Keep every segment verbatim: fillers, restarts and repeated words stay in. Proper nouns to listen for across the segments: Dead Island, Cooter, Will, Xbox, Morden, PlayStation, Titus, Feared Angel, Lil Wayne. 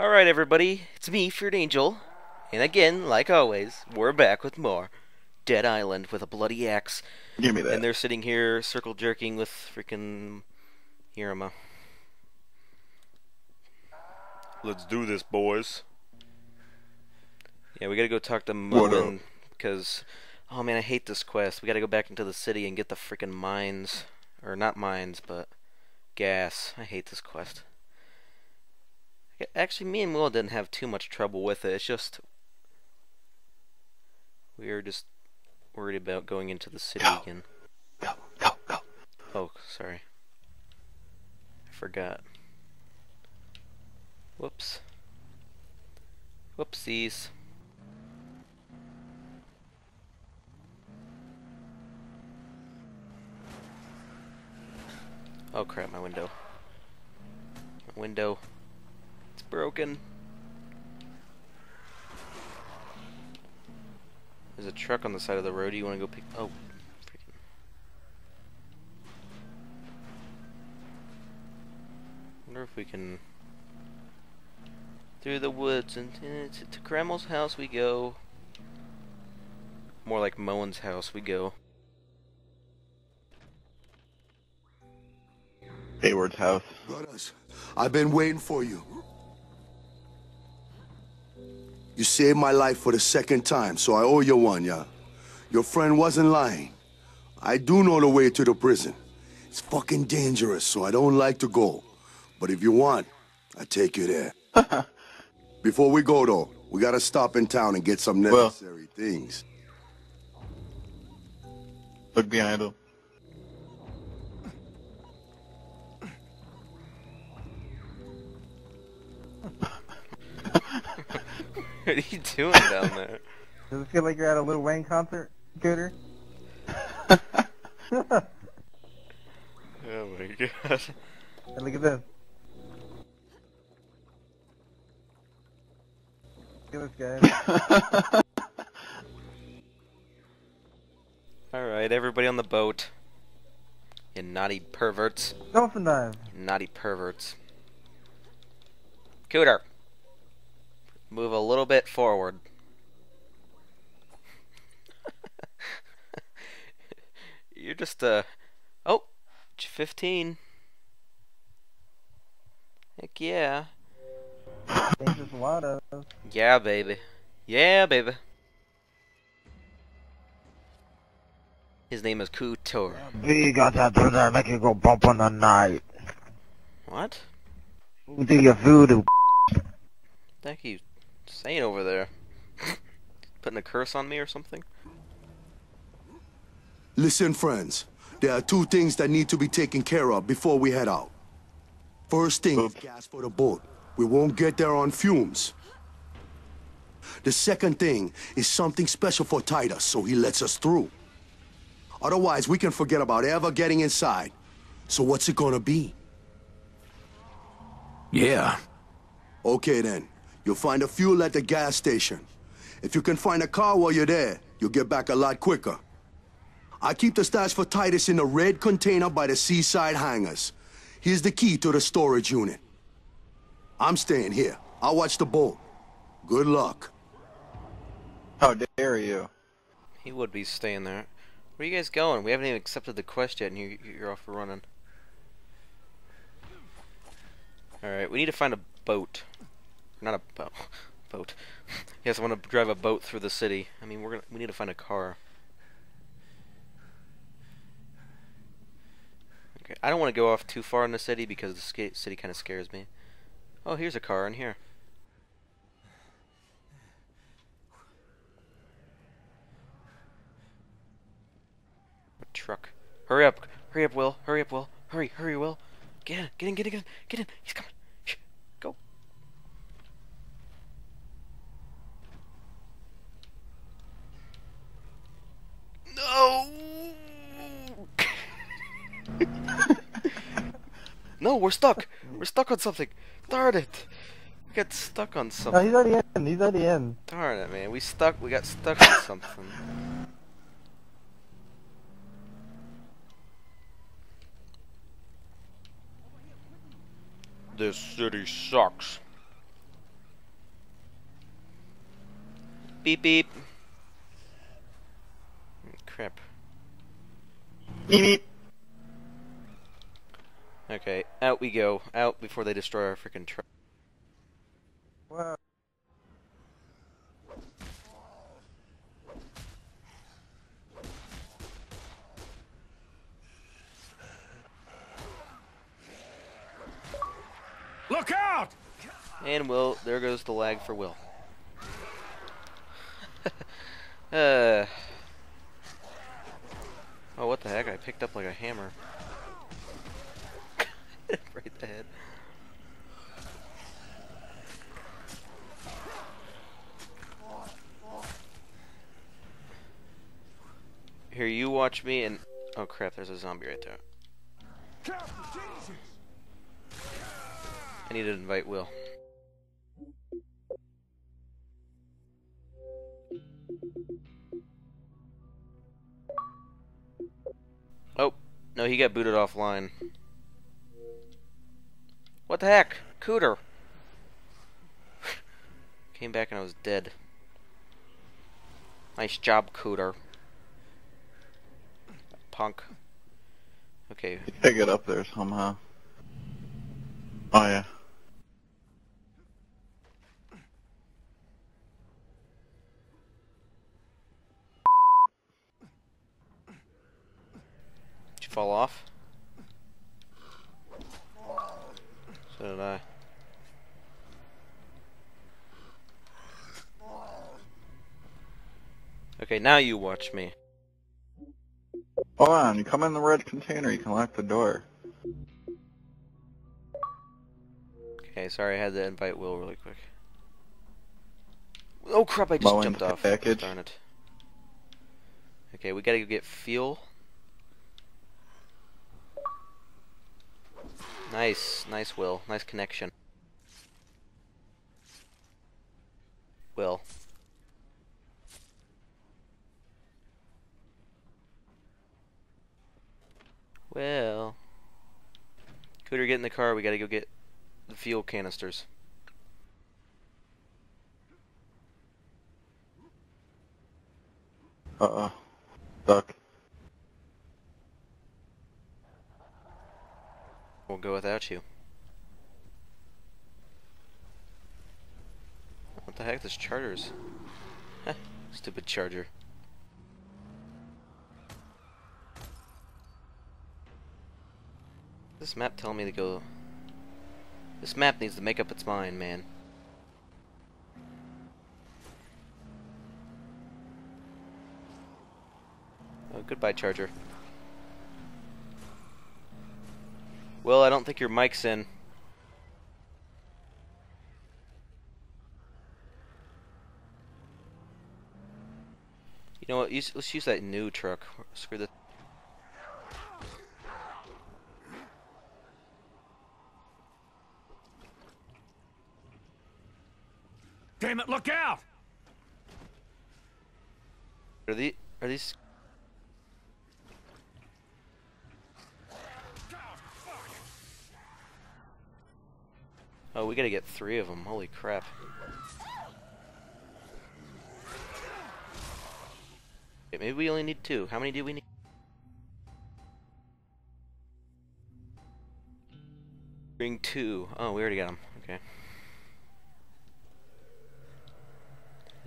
Alright everybody, it's me, Feared Angel, and again, like always, we're back with more Dead Island with a bloody axe. Give me that. And they're sitting here circle jerking with freaking Hirama. Let's do this, boys. Yeah, we gotta go talk to Morden, because, oh man, I hate this quest. We gotta go back into the city and get the freaking mines. Or not mines, but gas. I hate this quest. Actually, me and Will didn't have too much trouble with it. It's just we were just worried about going into the city go. again. Go, go, go. Oh, sorry. I forgot. Whoops. Whoopsies. Oh crap! My window. My window. Broken. There's a truck on the side of the road. Do you want to go pick? Oh, freaking! Wonder if we can. Through the woods and to, to Grandma's house we go. More like Moen's house we go. Hayward's house. Brothers, I've been waiting for you. You saved my life for the second time, so I owe you one, yeah. Your friend wasn't lying. I do know the way to the prison. It's fucking dangerous, so I don't like to go. But if you want, I take you there. Before we go, though, we gotta stop in town and get some necessary well, things. Look behind him. What are you doing down there? Does it feel like you're at a Lil Wayne concert, Cooter? Oh my god. And look at this. Look at this guy. Alright, everybody on the boat. You naughty perverts. Dolphin dive. You naughty perverts. Cooter. Move a little bit forward. You're just uh oh, fifteen. Heck yeah. There's a lot of. Yeah, baby. Yeah, baby. His name is Cooter. We got that brother make you go bump on the night. What? Do your voodoo. Thank you. Saying over there, putting a curse on me or something. Listen, friends, there are two things that need to be taken care of before we head out. First thing Oops. is gas for the boat. We won't get there on fumes. The second thing is something special for Titus, so he lets us through. Otherwise, we can forget about ever getting inside. So what's it gonna be? Yeah. Okay then. You'll find a fuel at the gas station. If you can find a car while you're there, you'll get back a lot quicker. I keep the stash for Titus in a red container by the seaside hangars. Here's the key to the storage unit. I'm staying here. I'll watch the boat. Good luck. How dare you? He would be staying there. Where are you guys going? We haven't even accepted the quest yet, and you, you're off running. Alright, we need to find a boat. Not a boat. Boat. Yes, I want to drive a boat through the city. I mean, we're gonna. We need to find a car. Okay, I don't want to go off too far in the city because the city kind of scares me. Oh, here's a car in here. A truck. Hurry up! Hurry up, Will! Hurry up, Will! Hurry! Hurry, Will! Get in! Get in! Get in! Get in! Get in! He's coming! No, we're stuck. We're stuck on something. Darn it! We got stuck on something. No, he's already in. He's already in. Darn it, man. We stuck. We got stuck on something. This city sucks. Beep beep. Crap. Beep beep. Okay, out we go. Out before they destroy our freaking truck. Wow. Look out! And Will, there goes the lag for Will. uh. Oh, what the heck? I picked up like a hammer. Right in the head. Here, you watch me and... Oh crap, there's a zombie right there. I need to invite Will. Oh, no, he got booted offline. What the heck? Cooter! Came back and I was dead. Nice job, Cooter. Punk. Okay. You gotta get up there somehow. Oh, yeah. Did you fall off? So did I. Okay, now you watch me. Hold on, you come in the red container, you can lock the door. Okay, sorry, I had to invite Will really quick. Oh crap, I just Mowing jumped off. Package. Darn it. Okay, we gotta go get fuel. Nice, nice Will, nice connection. Will. Will. Cooter, get in the car, we gotta go get the fuel canisters. Uh-oh. Stuck. We'll go without you. What the heck? This charger's... Heh. Stupid charger. This map telling me to go... This map needs to make up its mind, man. Oh, goodbye, charger. Well, I don't think your mic's in. You know what? Use, let's use that new truck. Screw the. Damn it, look out! Are these... Are these... Oh, we gotta get three of them. Holy crap. Okay, maybe we only need two. How many do we need? Bring two. Oh, we already got them. Okay.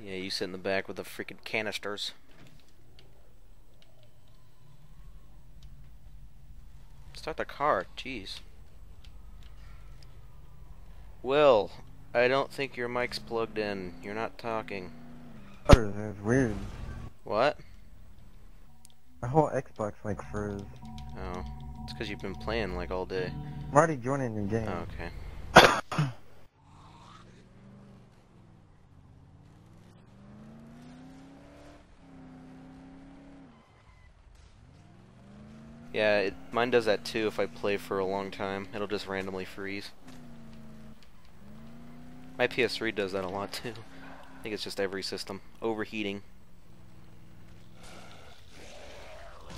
Yeah, you sit in the back with the freaking canisters. Start the car, jeez. Will, I don't think your mic's plugged in. You're not talking. Oh, that's weird. What? My whole Xbox like froze. Oh, it's because you've been playing like all day. I'm already joining the game. Oh, okay. Yeah, it, mine does that too if I play for a long time. It'll just randomly freeze. My P S three does that a lot too. I think it's just every system. Overheating.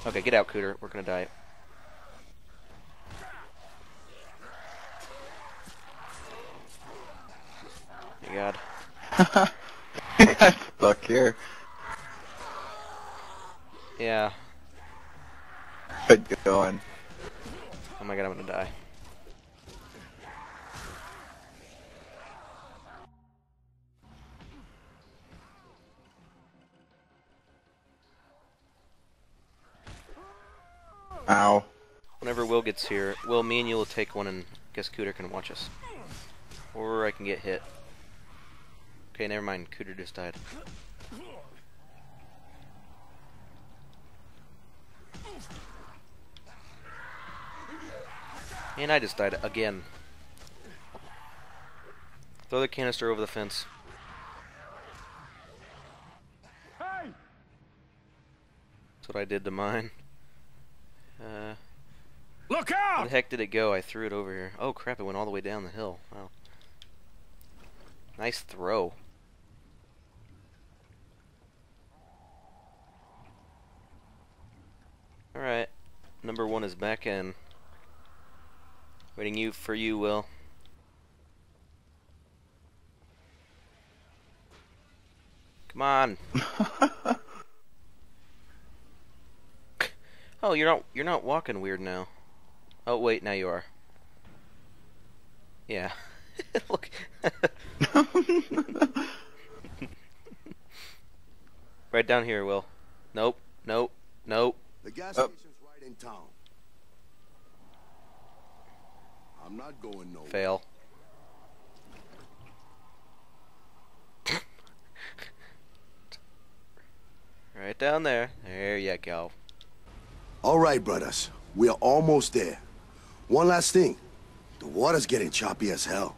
Okay, get out, Cooter. We're gonna die. Oh, God. like, I'm stuck here. Yeah. Good going. Oh my god, I'm gonna die. Ow. Whenever Will gets here, Will, me and you will take one and I guess Cooter can watch us. Or I can get hit. Okay, never mind. Cooter just died. And I just died again. Throw the canister over the fence. Hey! That's what I did to mine. Uh, Look out! Where the heck did it go? I threw it over here. Oh crap, it went all the way down the hill. Wow. Nice throw. Alright. Number one is back in. Waiting you for you, Will. Come on. Oh, you're not you're not walking weird now. Oh wait, now you are. Yeah. Look. Right down here, Will. Nope. Nope. Nope. The gas oh. station's right in town. I'm not going nowhere. Fail. Right down there. There you go. All right, brothers. We are almost there. One last thing. The water's getting choppy as hell.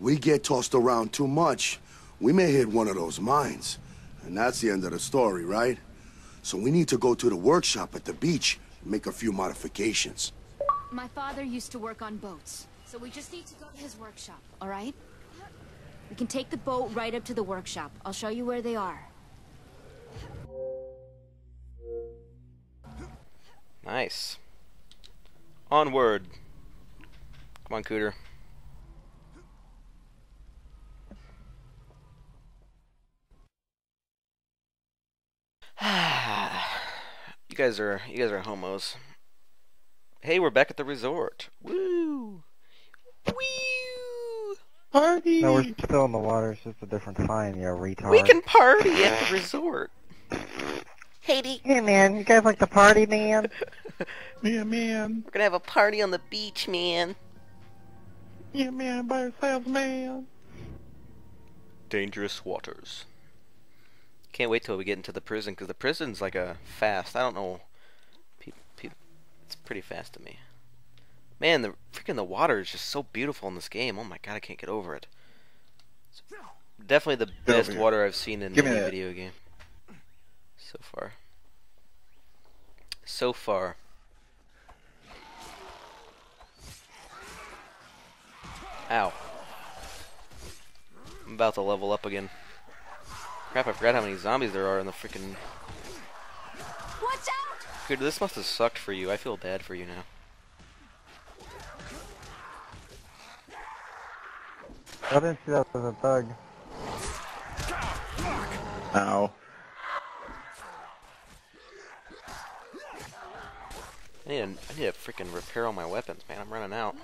We get tossed around too much, we may hit one of those mines. And that's the end of the story, right? So we need to go to the workshop at the beach and make a few modifications. My father used to work on boats, so we just need to go to his workshop, all right? We can take the boat right up to the workshop. I'll show you where they are. Nice. Onward. Come on, Cooter. You guys are you guys are homos. Hey, we're back at the resort. Woo! Woo! Party! No, we're still in the water. It's just a different sign, you retard. We can party at the resort. Haiti. Hey, man. You guys like to party, man? Yeah, man. We're gonna have a party on the beach, man. Yeah, man. By yourselves, man. Dangerous waters. Can't wait till we get into the prison, because the prison's like a fast. I don't know. It's pretty fast to me. Man, the freaking the water is just so beautiful in this game. Oh my god, I can't get over it. It's definitely the get best water I've seen in Give any video game. So far. So far. Ow. I'm about to level up again. Crap, I forgot how many zombies there are in the freaking... Watch out! Dude, this must have sucked for you. I feel bad for you now. I didn't see that as a bug. Ow. I need, a, I need to freaking repair all my weapons, man. I'm running out.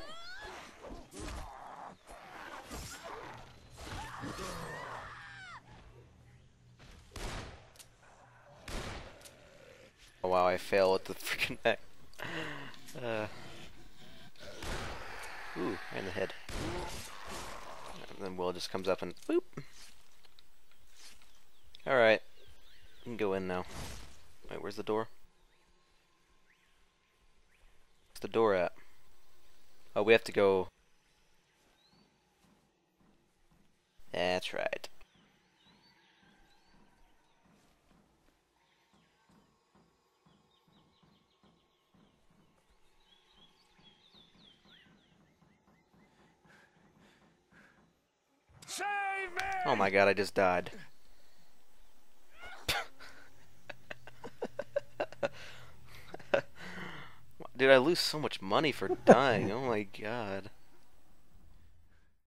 Oh, wow, I fail at the freaking back. Uh, ooh, right in the head. And then Will just comes up and boop. Alright. You can go in now. Wait, where's the door? Where's the door at? Oh, we have to go. That's right. Oh my god, I just died. Dude, I lose so much money for dying. Oh my god.